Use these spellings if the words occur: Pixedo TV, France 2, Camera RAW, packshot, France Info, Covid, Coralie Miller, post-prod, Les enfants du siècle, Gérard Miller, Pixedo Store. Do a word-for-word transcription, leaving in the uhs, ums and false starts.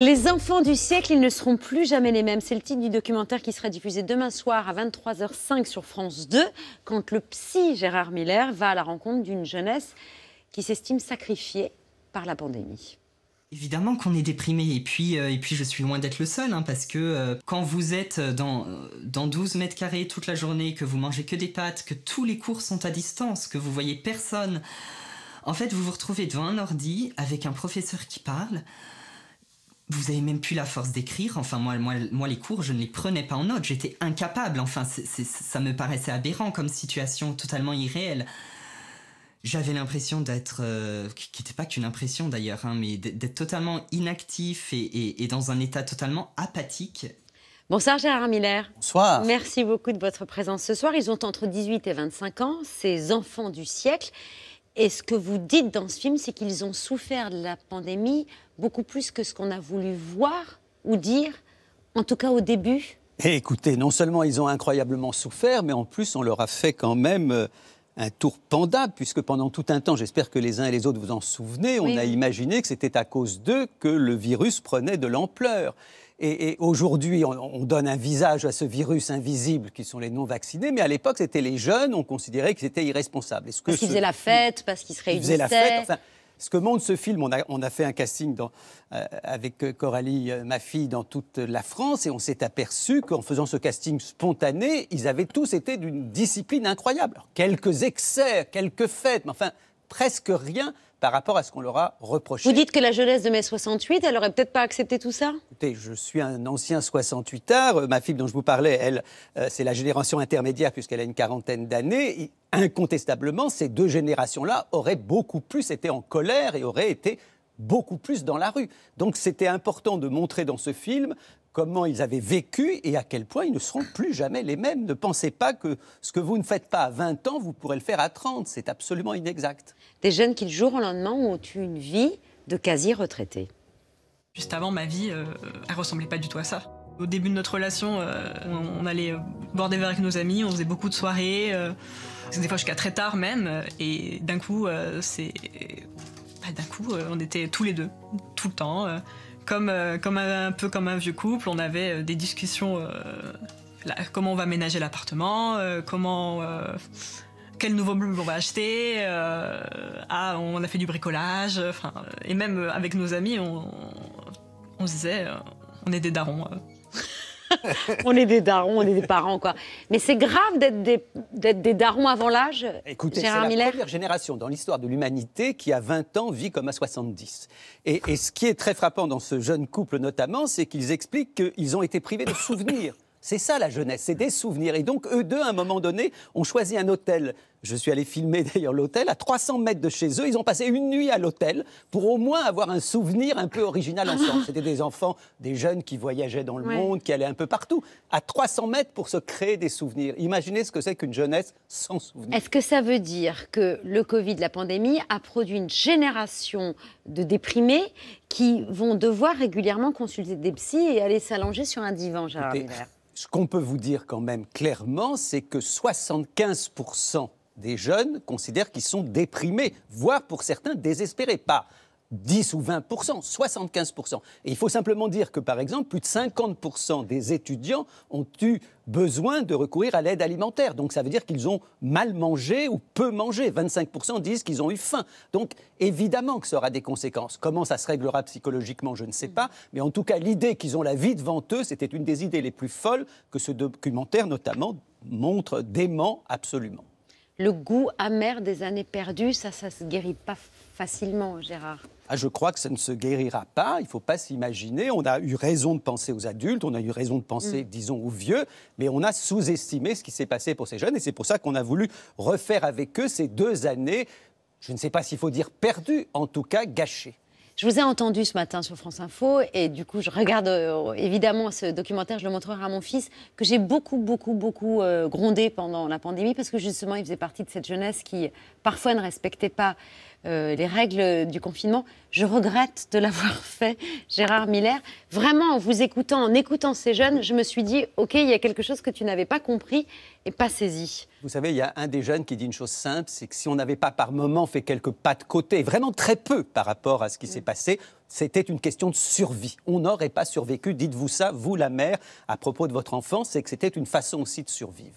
Les enfants du siècle, ils ne seront plus jamais les mêmes. C'est le titre du documentaire qui sera diffusé demain soir à vingt-trois heures cinq sur France deux, quand le psy Gérard Miller va à la rencontre d'une jeunesse qui s'estime sacrifiée par la pandémie. Évidemment qu'on est déprimé, et puis, euh, et puis je suis loin d'être le seul, hein, parce que euh, quand vous êtes dans, dans douze mètres carrés toute la journée, que vous mangez que des pâtes, que tous les cours sont à distance, que vous voyez personne, en fait vous vous retrouvez devant un ordi avec un professeur qui parle, vous avez même plus la force d'écrire, enfin moi, moi, moi les cours je ne les prenais pas en note, j'étais incapable, enfin c'est, c'est, ça me paraissait aberrant comme situation totalement irréelle. J'avais l'impression d'être, euh, qui n'était pas qu'une impression d'ailleurs, hein, mais d'être totalement inactif et, et, et dans un état totalement apathique. Bonsoir Gérard Miller. Bonsoir. Merci beaucoup de votre présence ce soir. Ils ont entre dix-huit et vingt-cinq ans, ces enfants du siècle. Et ce que vous dites dans ce film, c'est qu'ils ont souffert de la pandémie beaucoup plus que ce qu'on a voulu voir ou dire, en tout cas au début. Et écoutez, non seulement ils ont incroyablement souffert, mais en plus on leur a fait quand même... Euh, un tour pendable, puisque pendant tout un temps, j'espère que les uns et les autres vous en souvenez, on oui, a oui. imaginé que c'était à cause d'eux que le virus prenait de l'ampleur. Et, et aujourd'hui, on, on donne un visage à ce virus invisible qui sont les non-vaccinés, mais à l'époque, c'était les jeunes, on considérait qu'ils étaient irresponsables. Est-ce que parce qu'ils faisaient la fête, parce qu'ils se réunissaient. Ils faisaient la fête, enfin, ce que montre ce film, on a, on a fait un casting dans, euh, avec Coralie, euh, ma fille, dans toute la France, et on s'est aperçu qu'en faisant ce casting spontané, ils avaient tous été d'une discipline incroyable. Alors, quelques excès, quelques fêtes, mais enfin, presque rien par rapport à ce qu'on leur a reproché. Vous dites que la jeunesse de mai soixante-huit, elle n'aurait peut-être pas accepté tout ça? Écoutez, je suis un ancien soixante-huitard. Ma fille dont je vous parlais, elle, euh, c'est la génération intermédiaire puisqu'elle a une quarantaine d'années. Incontestablement, ces deux générations-là auraient beaucoup plus été en colère et auraient été beaucoup plus dans la rue. Donc c'était important de montrer dans ce film comment ils avaient vécu et à quel point ils ne seront plus jamais les mêmes. Ne pensez pas que ce que vous ne faites pas à vingt ans, vous pourrez le faire à trente. C'est absolument inexact. Des jeunes qui, le jour au lendemain, ont eu une vie de quasi-retraité. Juste avant, ma vie, euh, elle ressemblait pas du tout à ça. Au début de notre relation, euh, on, on allait boire des verres avec nos amis, on faisait beaucoup de soirées, euh, des fois jusqu'à très tard même, et d'un coup, euh, c'est... Bah, d'un coup, euh, on était tous les deux, tout le temps... Euh, Comme, euh, comme un, un peu comme un vieux couple, on avait euh, des discussions. Euh, là, comment on va ménager l'appartement, euh, comment, euh, quel nouveau meuble on va acheter. Euh, ah, on a fait du bricolage. Euh, et même euh, avec nos amis, on, on se disait, euh, on est des darons. Euh. on est des darons, on est des parents, quoi. Mais c'est grave d'être des, d'être des darons avant l'âge. Écoutez, c'est la première génération dans l'histoire de l'humanité qui, à vingt ans, vit comme à soixante-dix. Et, et ce qui est très frappant dans ce jeune couple, notamment, c'est qu'ils expliquent qu'ils ont été privés de souvenirs. C'est ça, la jeunesse, c'est des souvenirs. Et donc, eux deux, à un moment donné, ont choisi un hôtel. Je suis allé filmer, d'ailleurs, l'hôtel. À trois cents mètres de chez eux, ils ont passé une nuit à l'hôtel pour au moins avoir un souvenir un peu original ensemble. C'était des enfants, des jeunes qui voyageaient dans le ouais. monde, qui allaient un peu partout. À trois cents mètres pour se créer des souvenirs. Imaginez ce que c'est qu'une jeunesse sans souvenirs. Est-ce que ça veut dire que le Covid, la pandémie, a produit une génération de déprimés qui vont devoir régulièrement consulter des psys et aller s'allonger sur un divan, Gérard Miller? Ce qu'on peut vous dire quand même clairement, c'est que soixante-quinze pour cent des jeunes considèrent qu'ils sont déprimés, voire pour certains désespérés. Pas dix ou vingt pour cent, soixante-quinze pour cent. Et il faut simplement dire que, par exemple, plus de cinquante pour cent des étudiants ont eu besoin de recourir à l'aide alimentaire. Donc ça veut dire qu'ils ont mal mangé ou peu mangé. vingt-cinq pour cent disent qu'ils ont eu faim. Donc évidemment que ça aura des conséquences. Comment ça se réglera psychologiquement, je ne sais pas. Mais en tout cas, l'idée qu'ils ont la vie devant eux, c'était une des idées les plus folles que ce documentaire, notamment, montre, dément absolument. Le goût amer des années perdues, ça, ça se guérit pas facilement, Gérard? Ah, je crois que ça ne se guérira pas, il ne faut pas s'imaginer. On a eu raison de penser aux adultes, on a eu raison de penser, mmh. disons, aux vieux, mais on a sous-estimé ce qui s'est passé pour ces jeunes, et c'est pour ça qu'on a voulu refaire avec eux ces deux années, je ne sais pas s'il faut dire perdues, en tout cas gâchées. Je vous ai entendu ce matin sur France Info et du coup, je regarde euh, évidemment ce documentaire, je le montrerai à mon fils, que j'ai beaucoup, beaucoup, beaucoup euh, grondé pendant la pandémie parce que justement, il faisait partie de cette jeunesse qui parfois ne respectait pas euh, les règles du confinement. Je regrette de l'avoir fait, Gérard Miller. Vraiment, en vous écoutant, en écoutant ces jeunes, je me suis dit, OK, il y a quelque chose que tu n'avais pas compris et pas saisi. Vous savez, il y a un des jeunes qui dit une chose simple, c'est que si on n'avait pas par moment fait quelques pas de côté, vraiment très peu par rapport à ce qui mmh. s'est passé, c'était une question de survie. On n'aurait pas survécu, dites-vous ça, vous la mère, à propos de votre enfant, c'est que c'était une façon aussi de survivre.